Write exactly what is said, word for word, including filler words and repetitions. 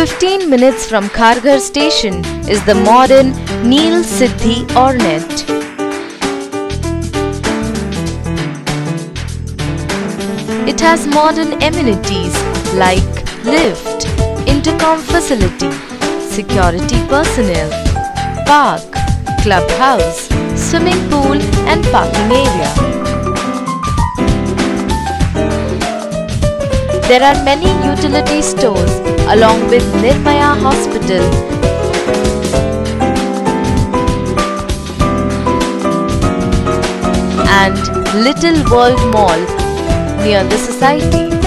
fifteen minutes from Kharghar station is the modern Neel Sidhi Ornate. It has modern amenities like lift, intercom facility, security personnel, park, clubhouse, swimming pool and parking area. There are many utility stores along with Nirvaya Hospital, and Little World Mall near the society.